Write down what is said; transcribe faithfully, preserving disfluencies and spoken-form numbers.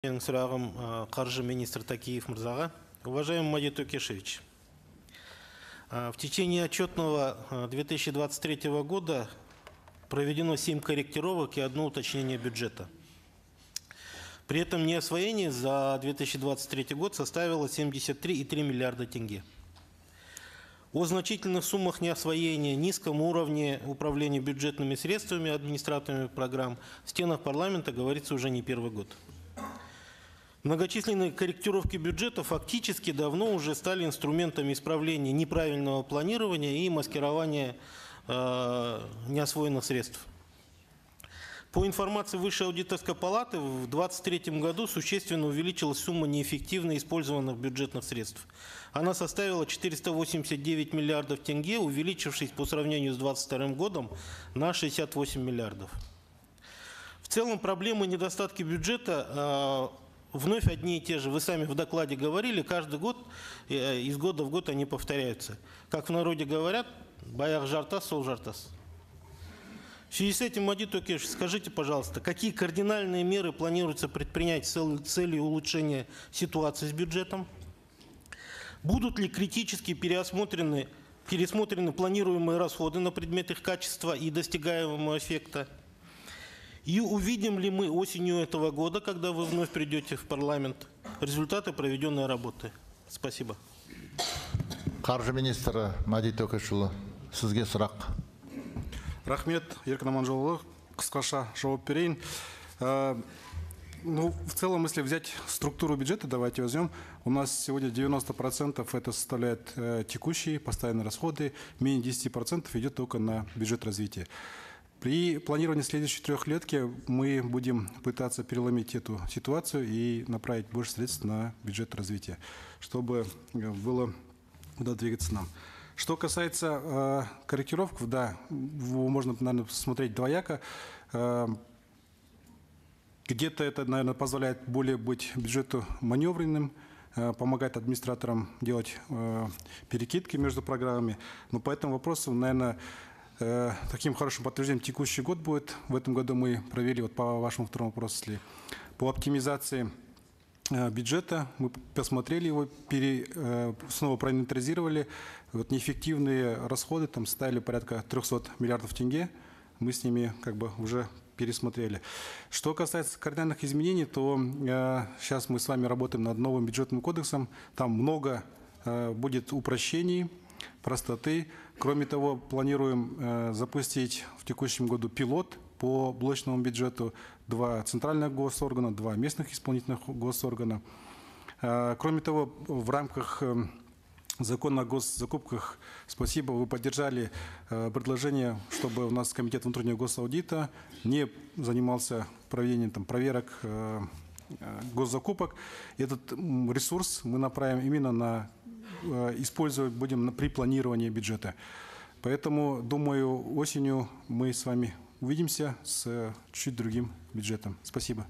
Менің сұрағым қаржы министр Тәкиев мырзаға. Уважаемый Мәди Тәкиевич, в течение отчетного две тысячи двадцать третьего года проведено семь корректировок и одно уточнение бюджета. При этом неосвоение за две тысячи двадцать третий год составило семьдесят три и три миллиарда тенге. О значительных суммах неосвоения, низком уровне управления бюджетными средствами, администраторами программ в стенах парламента говорится уже не первый год. Многочисленные корректировки бюджета фактически давно уже стали инструментами исправления неправильного планирования и маскирования э, неосвоенных средств. По информации Высшей аудиторской палаты, в две тысячи двадцать третьем году существенно увеличилась сумма неэффективно использованных бюджетных средств. Она составила четыреста восемьдесят девять миллиардов тенге, увеличившись по сравнению с две тысячи двадцать вторым годом на шестьдесят восемь миллиардов. В целом проблемы и недостатки бюджета э, вновь одни и те же, вы сами в докладе говорили, каждый год, из года в год они повторяются. Как в народе говорят, баях жартас, сол жартас. В связи с этим, Мәди Тәкиевич, скажите, пожалуйста, какие кардинальные меры планируется предпринять с целью улучшения ситуации с бюджетом? Будут ли критически переосмотрены, пересмотрены планируемые расходы на предмет их качества и достигаемого эффекта? И увидим ли мы осенью этого года, когда вы вновь придете в парламент, результаты проведенной работы? Спасибо. Қаржы министрі Мәди Тәкиевич, сізге сұрақ. Рахмет, Еркін Аманжолы, қысқаша жауап берейін. Ну, в целом, если взять структуру бюджета, давайте возьмем, у нас сегодня девяносто процентов это составляет текущие постоянные расходы, менее десяти процентов идет только на бюджет развития. При планировании следующей трехлетки мы будем пытаться переломить эту ситуацию и направить больше средств на бюджет развития, чтобы было куда двигаться нам. Что касается э, корректировок, да, можно, наверное, смотреть двояко. Э, где-то это, наверное, позволяет более быть бюджету маневренным, помогает администраторам делать э, перекидки между программами. Но по этому вопросу, наверное, таким хорошим подтверждением текущий год будет. В этом году мы провели, вот по вашему второму вопросу, если по оптимизации бюджета, мы посмотрели его, пере, снова проинвентаризировали. Вот неэффективные расходы там составили порядка трёхсот миллиардов тенге. Мы с ними как бы уже пересмотрели. Что касается кардинальных изменений, то э, сейчас мы с вами работаем над новым бюджетным кодексом. Там много э, будет упрощений, простоты. Кроме того, планируем э, запустить в текущем году пилот по блочному бюджету, два центральных госоргана, два местных исполнительных госоргана. Э, кроме того, в рамках э, закона о госзакупках, спасибо, вы поддержали э, предложение, чтобы у нас комитет внутреннего госаудита не занимался проведением там, проверок э, госзакупок. Этот ресурс мы направим именно на использовать будем при планировании бюджета. Поэтому, думаю, осенью мы с вами увидимся с чуть-чуть другим бюджетом. Спасибо.